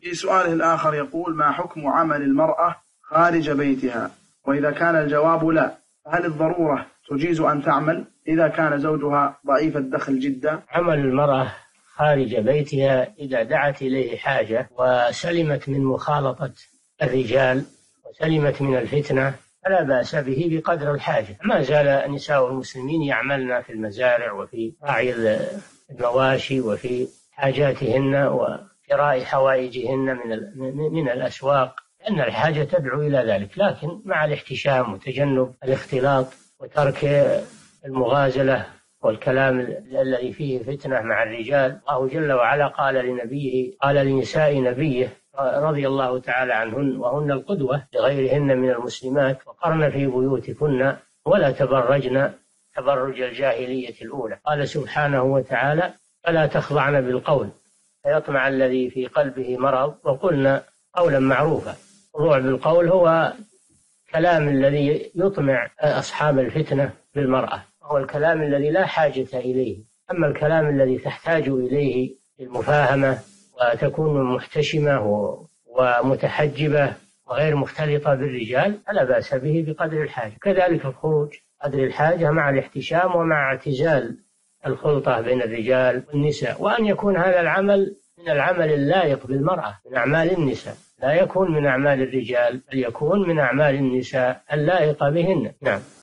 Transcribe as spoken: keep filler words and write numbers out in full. في سؤاله الآخر يقول: ما حكم عمل المرأة خارج بيتها؟ وإذا كان الجواب لا، هل الضرورة تجيز أن تعمل إذا كان زوجها ضعيف الدخل جدا؟ عمل المرأة خارج بيتها إذا دعت إليه حاجة وسلمت من مخالطة الرجال وسلمت من الفتنة فلا بأس به بقدر الحاجة. ما زال نساء المسلمين يعملن في المزارع وفي راعي المواشي وفي حاجاتهن وشراء حوائجهن من من الأسواق، لأن الحاجة تدعو إلى ذلك، لكن مع الاحتشام وتجنب الاختلاط وترك المغازلة والكلام الذي فيه فتنة مع الرجال. الله جل وعلا قال لنبيه قال لنساء نبيه رضي الله تعالى عنهن وهن القدوة لغيرهن من المسلمات: وقرن في بيوتكن ولا تبرجن تبرج الجاهلية الأولى. قال سبحانه وتعالى: فلا تخضعن بالقول فيطمع الذي في قلبه مرض وقلنا قولا معروفا. الخضوع بالقول هو كلام الذي يطمع أصحاب الفتنة بالمرأة، هو الكلام الذي لا حاجة إليه. أما الكلام الذي تحتاج إليه المفاهمة وتكون محتشمة ومتحجبة وغير مختلطة بالرجال فلا بأس به بقدر الحاجة. كذلك الخروج قدر الحاجة مع الاحتشام ومع اعتزال الخلطة بين الرجال والنساء، وأن يكون هذا العمل من العمل اللائق بالمرأة من أعمال النساء، لا يكون من أعمال الرجال بل يكون من أعمال النساء اللائقة بهن. نعم.